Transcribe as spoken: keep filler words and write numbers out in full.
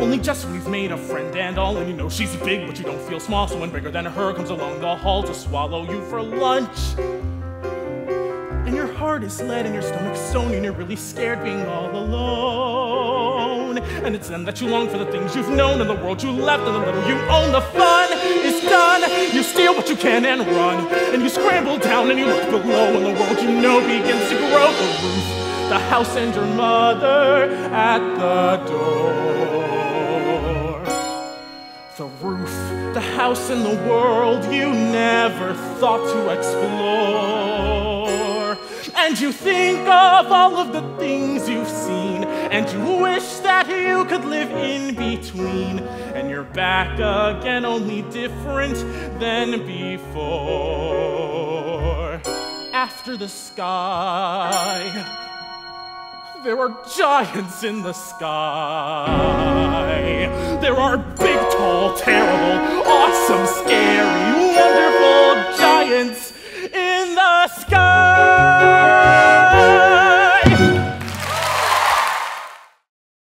Only just when he's made a friend and all, and you know she's big, but you don't feel small. So when bigger than her comes along the hall to swallow you for lunch, and your heart is lead and your stomach's sewn, and you're really scared being all alone. And it's then that you long for the things you've known, and the world you left, and the little you own. The fun is done. You steal what you can and run, and you scramble down and you look below, and the world you know begins to grow. The roof, the house, and your mother at the door. The roof, the house, and the world you never thought to explore. And you think of all of the things you've seen, and you wish that you could live in between. And you're back again, only different than before. After the sky, there are giants in the sky. There are big, tall, terrible, awesome, scary, wonderful giants.